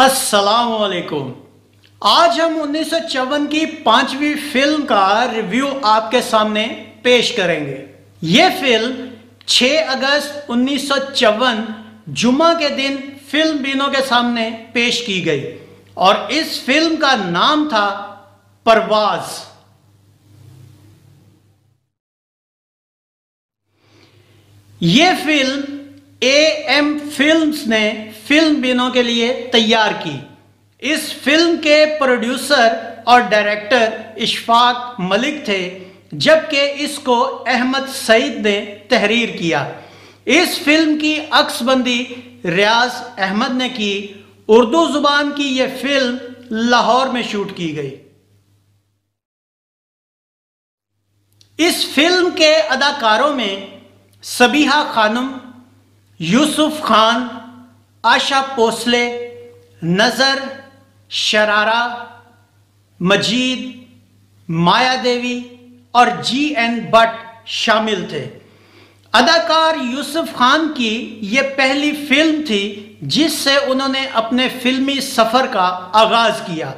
अस्सलामुअलैकुम। आज हम 1954 की 5वीं फिल्म का रिव्यू आपके सामने पेश करेंगे। ये फिल्म 6 अगस्त 1954 जुमा के दिन फिल्म बीनों के सामने पेश की गई और इस फिल्म का नाम था परवाज। ये फिल्म AM फिल्म्स ने फिल्म बीनों के लिए तैयार की। इस फिल्म के प्रोड्यूसर और डायरेक्टर इश्फाक मलिक थे, जबकि इसको अहमद सईद ने तहरीर किया। इस फिल्म की अक्सबंदी रियाज अहमद ने की। उर्दू जुबान की यह फिल्म लाहौर में शूट की गई। इस फिल्म के अदाकारों में सबीहा खानम, यूसुफ खान, आशा पोसले, नजर शरारा, मजीद माया और GN बट शामिल थे। अदाकार यूसुफ खान की ये पहली फिल्म थी जिससे उन्होंने अपने फिल्मी सफ़र का आगाज़ किया।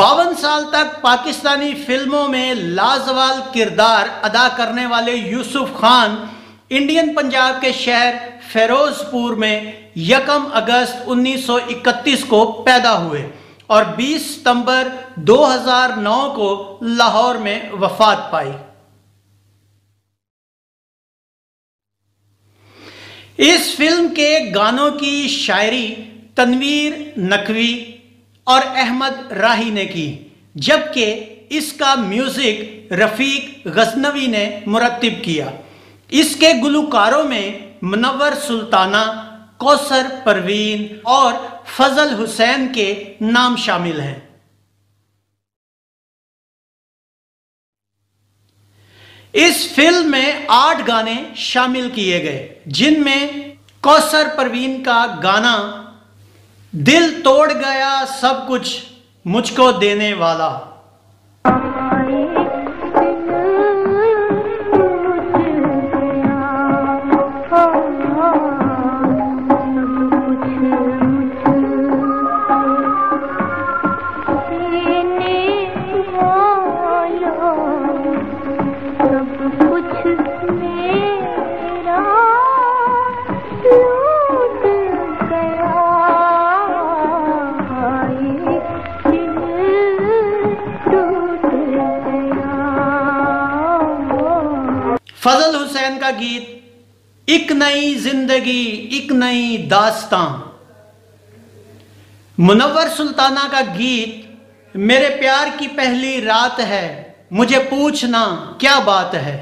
52 साल तक पाकिस्तानी फिल्मों में लाजवाल किरदार अदा करने वाले यूसुफ खान इंडियन पंजाब के शहर फिरोजपुर में 1 अगस्त 1931 को पैदा हुए और 20 सितंबर 2009 को लाहौर में वफात पाई। इस फिल्म के गानों की शायरी तनवीर नकवी और अहमद राही ने की, जबकि इसका म्यूजिक रफीक ग़ज़नवी ने मुरत्तब किया। इसके गुलकारों में मुनवर सुल्ताना, कौसर परवीन और फजल हुसैन के नाम शामिल हैं। इस फिल्म में 8 गाने शामिल किए गए, जिनमें कौसर परवीन का गाना दिल तोड़ गया सब कुछ मुझको देने वाला, फजल हुसैन का गीत एक नई जिंदगी एक नई दास्तां, मुनवर सुल्ताना का गीत मेरे प्यार की पहली रात है मुझे पूछना क्या बात है।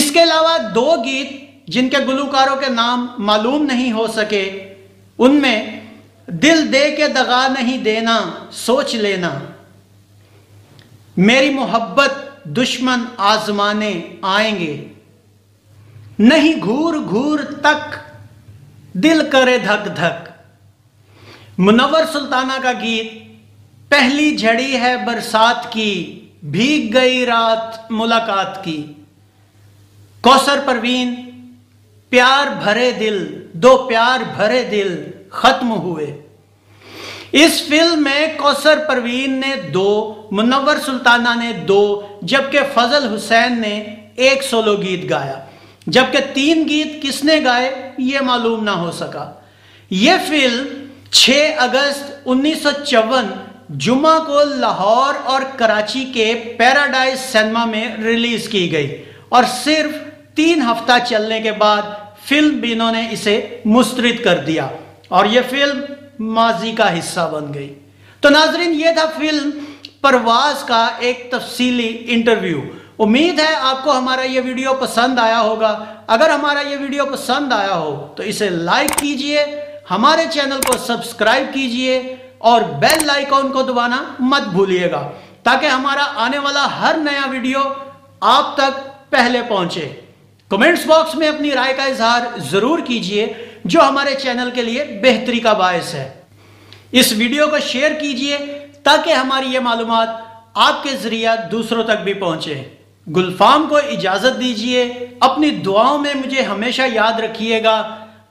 इसके अलावा 2 गीत जिनके गुलकारों के नाम मालूम नहीं हो सके, उनमें दिल दे के दगा नहीं देना सोच लेना, मेरी मोहब्बत दुश्मन आजमाने आएंगे, नहीं घूर घूर तक दिल करे धक धक, मुनवर सुल्ताना का गीत पहली झड़ी है बरसात की भीग गई रात मुलाकात की, कौसर परवीन प्यार भरे दिल दो प्यार भरे दिल खत्म हुए। इस फिल्म में कौसर परवीन ने 2, मुनवर सुल्ताना ने 2, जबकि फजल हुसैन ने 1 सोलो गीत गाया, जबकि 3 गीत किसने गाए ये मालूम ना हो सका। यह फिल्म 6 अगस्त 1954 जुमा को लाहौर और कराची के पेराडाइज सिनेमा में रिलीज की गई और सिर्फ 3 हफ्ता चलने के बाद फिल्म बीनों ने इसे मुस्तरद कर दिया और यह फिल्म माजी का हिस्सा बन गई। तो नाजरीन, यह था फिल्म परवाज का एक तफसीली इंटरव्यू। उम्मीद है आपको हमारा यह वीडियो पसंद आया होगा। अगर हमारा यह वीडियो पसंद आया हो तो इसे लाइक कीजिए, हमारे चैनल को सब्सक्राइब कीजिए और बेल आइकॉन को दबाना मत भूलिएगा ताकि हमारा आने वाला हर नया वीडियो आप तक पहले पहुंचे। कमेंट्स बॉक्स में अपनी राय का इजहार जरूर कीजिए जो हमारे चैनल के लिए बेहतरी का बायस है। इस वीडियो को शेयर कीजिए ताकि हमारी ये मालूमात आपके जरिया दूसरों तक भी पहुंचे। गुलफाम को इजाजत दीजिए, अपनी दुआओं में मुझे हमेशा याद रखिएगा।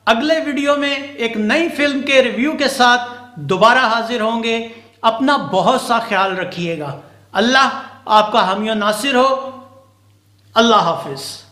अगले वीडियो में एक नई फिल्म के रिव्यू के साथ दोबारा हाजिर होंगे। अपना बहुत सा ख्याल रखिएगा। अल्लाह आपका हामी और नासिर हो। अल्लाह हाफिज।